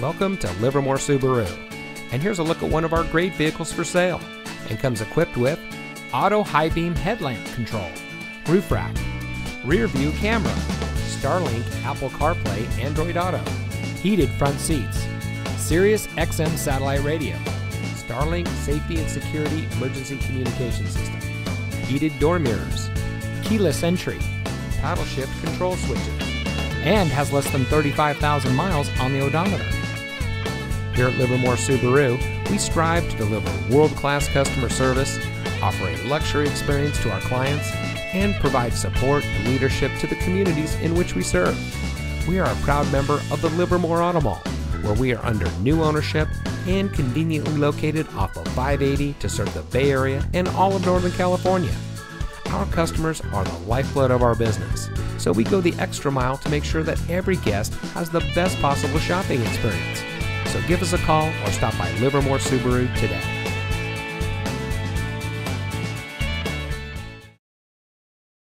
Welcome to Livermore Subaru, and here's a look at one of our great vehicles for sale, and comes equipped with auto high beam headlamp control, roof rack, rear view camera, Starlink, Apple CarPlay, Android Auto, heated front seats, Sirius XM satellite radio, Starlink safety and security emergency communication system, heated door mirrors, keyless entry, paddle shift control switches, and has less than 35,000 miles on the odometer. Here at Livermore Subaru, we strive to deliver world-class customer service, offer a luxury experience to our clients, and provide support and leadership to the communities in which we serve. We are a proud member of the Livermore Auto Mall, where we are under new ownership and conveniently located off of 580 to serve the Bay Area and all of Northern California. Our customers are the lifeblood of our business, so we go the extra mile to make sure that every guest has the best possible shopping experience. So give us a call or stop by Livermore Subaru today.